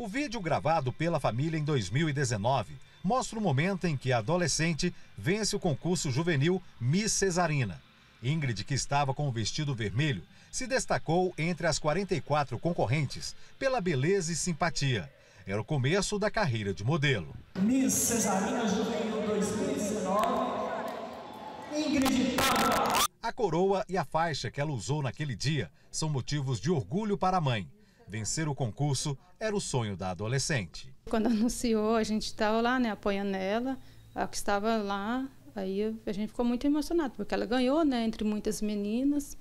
O vídeo gravado pela família em 2019 mostra o momento em que a adolescente vence o concurso juvenil Miss Cesarina. Ingrid, que estava com o vestido vermelho, se destacou entre as 44 concorrentes pela beleza e simpatia. Era o começo da carreira de modelo. Miss Cesarina Juvenil 2019, Ingrid Távora. A coroa e a faixa que ela usou naquele dia são motivos de orgulho para a mãe. Vencer o concurso era o sonho da adolescente. Quando anunciou, a gente estava lá, né, apoiando ela, a que estava lá. Aí a gente ficou muito emocionado, porque ela ganhou, né, entre muitas meninas,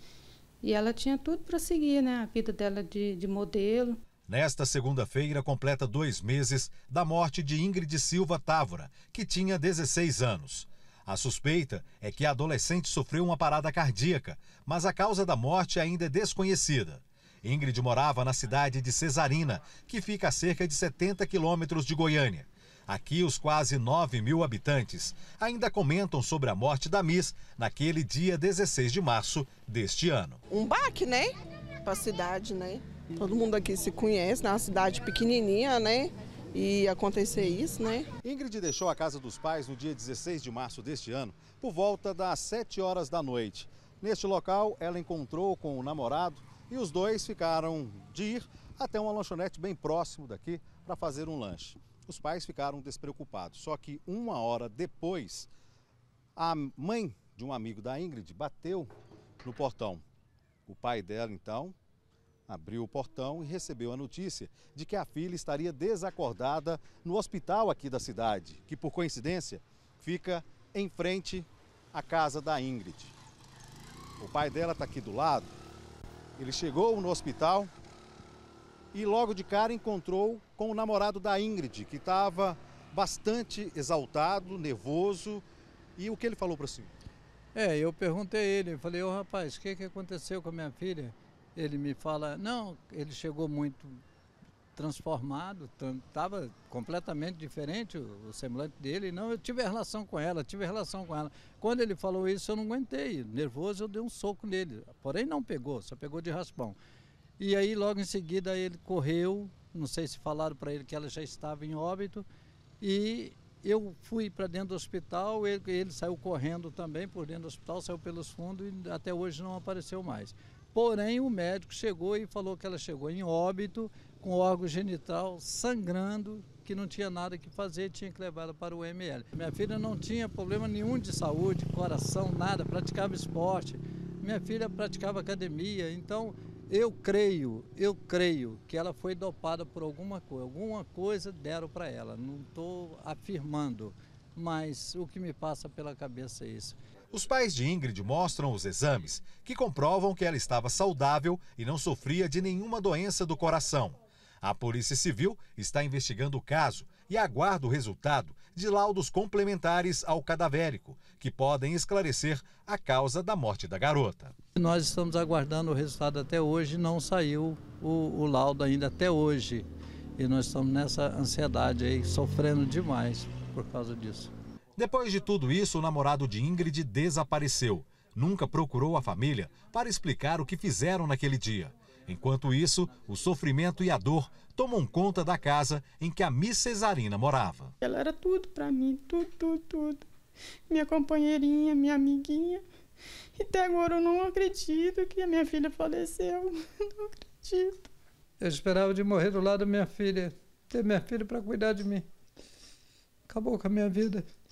e ela tinha tudo para seguir, né, a vida dela de modelo. Nesta segunda-feira, completa 2 meses da morte de Ingrid Silva Távora, que tinha 16 anos. A suspeita é que a adolescente sofreu uma parada cardíaca, mas a causa da morte ainda é desconhecida. Ingrid morava na cidade de Cesarina, que fica a cerca de 70 quilômetros de Goiânia. Aqui, os quase 9 mil habitantes ainda comentam sobre a morte da Miss naquele dia 16 de março deste ano. Um baque, né? Para a cidade, né? Todo mundo aqui se conhece, na cidade pequenininha, né? E acontecer isso, né? Ingrid deixou a casa dos pais no dia 16 de março deste ano, por volta das 7 horas da noite. Neste local, ela encontrou com o namorado e os dois ficaram de ir até uma lanchonete bem próximo daqui para fazer um lanche. Os pais ficaram despreocupados, só que 1 hora depois, a mãe de um amigo da Ingrid bateu no portão. O pai dela, então, abriu o portão e recebeu a notícia de que a filha estaria desacordada no hospital aqui da cidade, que, por coincidência, fica em frente à casa da Ingrid. O pai dela está aqui do lado. Ele chegou no hospital e logo de cara encontrou com o namorado da Ingrid, que estava bastante exaltado, nervoso. E o que ele falou para o senhor? Eu perguntei a ele, falei, ô rapaz, o que aconteceu com a minha filha? Ele me fala, não, ele chegou muito transformado, estava completamente diferente o semblante dele. Não, eu tive relação com ela, Quando ele falou isso, eu não aguentei, nervoso, eu dei um soco nele, porém não pegou, só pegou de raspão. E aí, logo em seguida, ele correu, não sei se falaram para ele que ela já estava em óbito, e eu fui para dentro do hospital, ele saiu correndo também por dentro do hospital, saiu pelos fundos e até hoje não apareceu mais. Porém, o médico chegou e falou que ela chegou em óbito, com o órgão genital sangrando, que não tinha nada que fazer, tinha que levar ela para o IML. Minha filha não tinha problema nenhum de saúde, coração, nada, praticava esporte, minha filha praticava academia, então... Eu creio que ela foi dopada por alguma coisa deram para ela, não estou afirmando, mas o que me passa pela cabeça é isso. Os pais de Ingrid mostram os exames que comprovam que ela estava saudável e não sofria de nenhuma doença do coração. A Polícia Civil está investigando o caso e aguarda o resultado de laudos complementares ao cadavérico, que podem esclarecer a causa da morte da garota. Nós estamos aguardando o resultado até hoje, não saiu o laudo ainda até hoje. E nós estamos nessa ansiedade aí, sofrendo demais por causa disso. Depois de tudo isso, o namorado de Ingrid desapareceu. Nunca procurou a família para explicar o que fizeram naquele dia. Enquanto isso, o sofrimento e a dor tomam conta da casa em que a Miss Cesarina morava. Ela era tudo para mim, tudo, tudo, tudo. Minha companheirinha, minha amiguinha. E até agora eu não acredito que a minha filha faleceu, não acredito. Eu esperava de morrer do lado da minha filha, ter minha filha para cuidar de mim. Acabou com a minha vida.